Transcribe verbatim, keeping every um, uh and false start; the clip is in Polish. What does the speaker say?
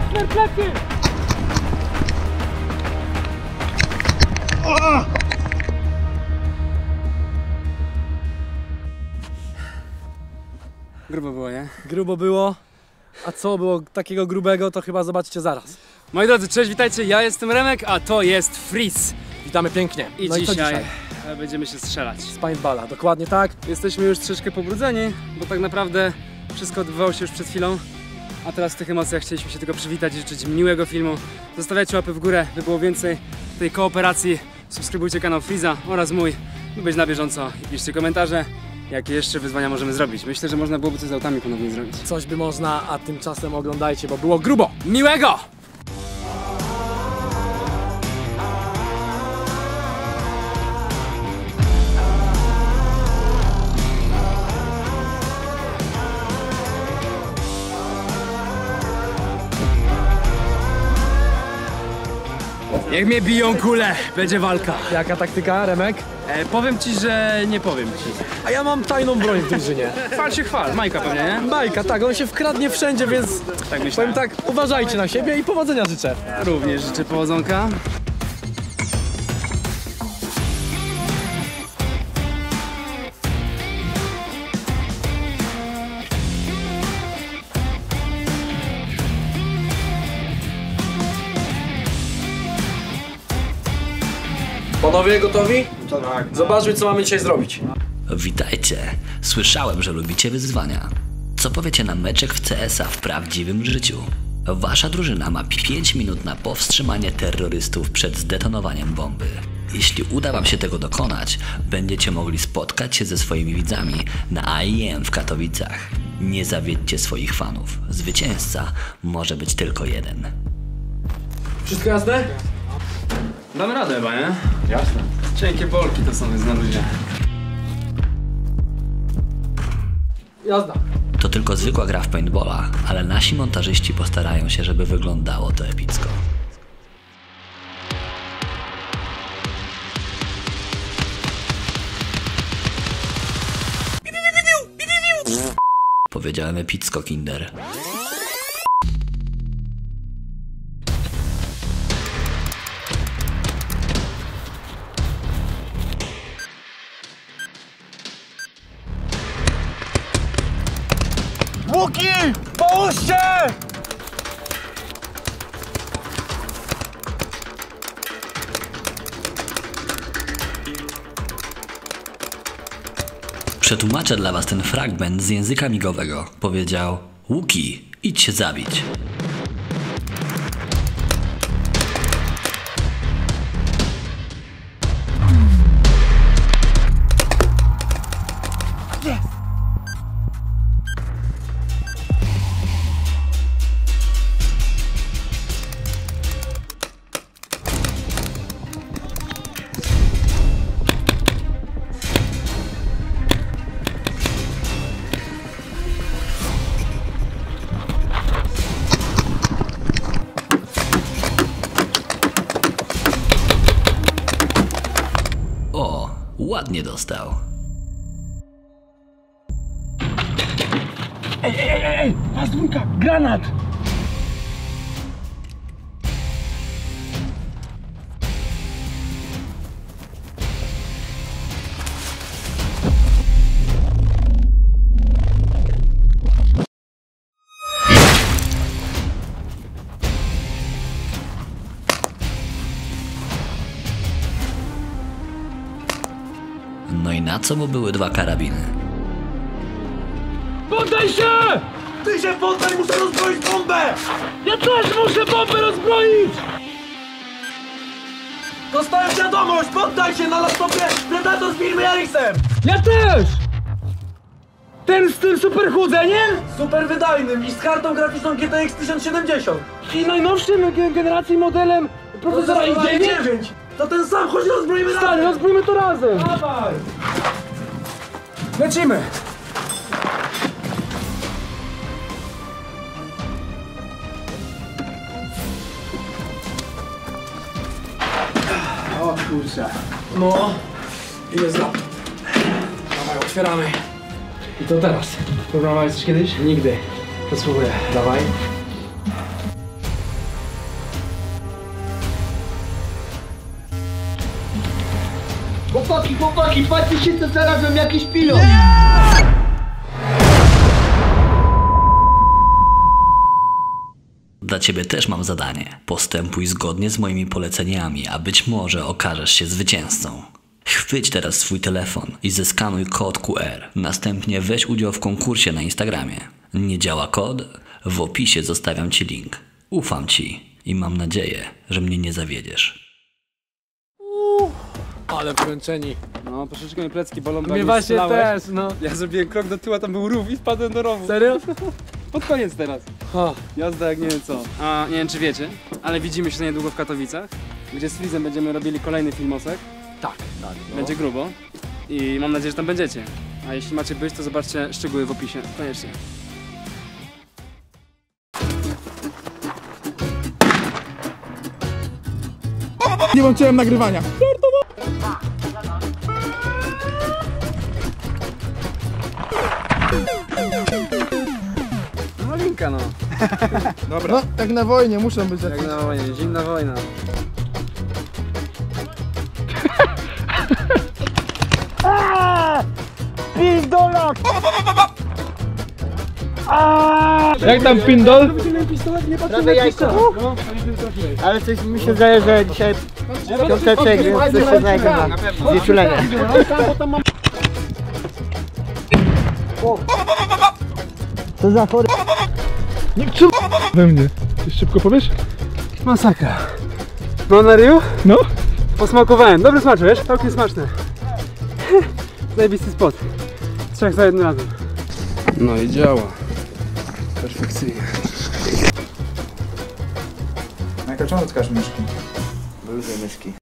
Kacper, plecy! Grubo było, nie? Grubo było. A co było takiego grubego, to chyba zobaczycie zaraz. Moi drodzy, cześć, witajcie, ja jestem Remek, a to jest Friz. Witamy pięknie. I no dzisiaj, i dzisiaj będziemy się strzelać. Z paintballa, dokładnie tak. Jesteśmy już troszeczkę pobrudzeni, bo tak naprawdę wszystko odbywało się już przed chwilą. A teraz w tych emocjach chcieliśmy się tylko przywitać i życzyć miłego filmu. Zostawiajcie łapy w górę, by było więcej tej kooperacji. Subskrybujcie kanał Friza oraz mój, by być na bieżąco. I piszcie komentarze, jakie jeszcze wyzwania możemy zrobić. Myślę, że można byłoby coś z autami ponownie zrobić. Coś by można, a tymczasem oglądajcie, bo było grubo. Miłego! Niech mnie biją kule, będzie walka. Jaka taktyka, Remek? E, powiem ci, że nie powiem ci. A ja mam tajną broń w drużynie. Chwal się chwal, Majka pewnie, nie? Majka, tak, on się wkradnie wszędzie, więc tak powiem tak, uważajcie na siebie i powodzenia życzę. Również życzę powodzonka. Panowie, gotowi? Tak. Zobaczmy, co mamy dzisiaj zrobić. Witajcie. Słyszałem, że lubicie wyzwania. Co powiecie na meczek w C S a w prawdziwym życiu? Wasza drużyna ma pięć minut na powstrzymanie terrorystów przed zdetonowaniem bomby. Jeśli uda wam się tego dokonać, będziecie mogli spotkać się ze swoimi widzami na I E M w Katowicach. Nie zawiedźcie swoich fanów. Zwycięzca może być tylko jeden. Wszystko jasne? Damy radę chyba, nie? Jasne. Cienkie bolki to są, jest na luzie. Jazda. To tylko zwykła gra w paintballa, ale nasi montażyści postarają się, żeby wyglądało to epicko. Powiedziałem epicko, Kinder. Łuki! Połóżcie! Przetłumaczę dla was ten fragment z języka migowego. Powiedział: Łuki, idź się zabić. Ładnie dostał. Ej, ej, ej, ej! Was dwójka! Granat! No i na co mu były dwa karabiny? Poddaj się! Ty się poddaj, muszę rozbroić bombę! Ja też muszę bombę rozbroić! Dostałem wiadomość, poddaj się na laptopie Predator z firmy Acerem! Ja też! Ten z tym super chłodzeniem? Super wydajnym i z kartą graficzną G T X tysiąc siedemdziesiąt. I najnowszym generacji modelem procesora i dziewięć? To ten sam, chodź rozbroimy razem! Stary, rozbroimy to razem! Dawaj! Lecimy! O kurczę! No! I jest zap! Dawaj, otwieramy! I to teraz! Próbowałeś coś kiedyś? Nigdy! To spróbuję. Dawaj! Chłopaki, chłopaki, patrzcie, co znalazłem, jakiś pilot! Nie! Dla ciebie też mam zadanie. Postępuj zgodnie z moimi poleceniami, a być może okażesz się zwycięzcą. Chwyć teraz swój telefon i zeskanuj kod Q R. Następnie weź udział w konkursie na Instagramie. Nie działa kod? W opisie zostawiam ci link. Ufam ci i mam nadzieję, że mnie nie zawiedziesz. Uff, ale wkręceni. No, troszeczkę mi plecki bolą. Mnie właśnie też, no. Ja zrobiłem krok do tyła, tam był rów i wpadłem do rowu. Serio? Pod koniec teraz. Oh, jazda jak nie wiem co. A, nie wiem czy wiecie, ale widzimy się niedługo w Katowicach, gdzie z Frizem będziemy robili kolejny filmosek. Tak, tak. No. Będzie grubo i mam nadzieję, że tam będziecie. A jeśli macie być, to zobaczcie szczegóły w opisie. Koniecznie. Nie włączyłem nagrywania. No linka no. Dobra. No, jak na wojnie muszę być. Jak na wojnie, zimna wojna. Pindolak! Jak tam pindol? Prawie jajko. Ale coś mi się zdaje, że dzisiaj piąteczek, więc coś się znajdzie na znieczulenie. Co za chory... Nie czu... we mnie. Szybko powiesz? Masakra. No na ryju? No. Posmakowałem. Dobry smacz, wiesz? Całkiem smaczne. Zajebisty spot. Trzech za jednym razem. No i działa. Perfekcyjnie. Jaka czemu odkaż myszki? Bo lubię myszki.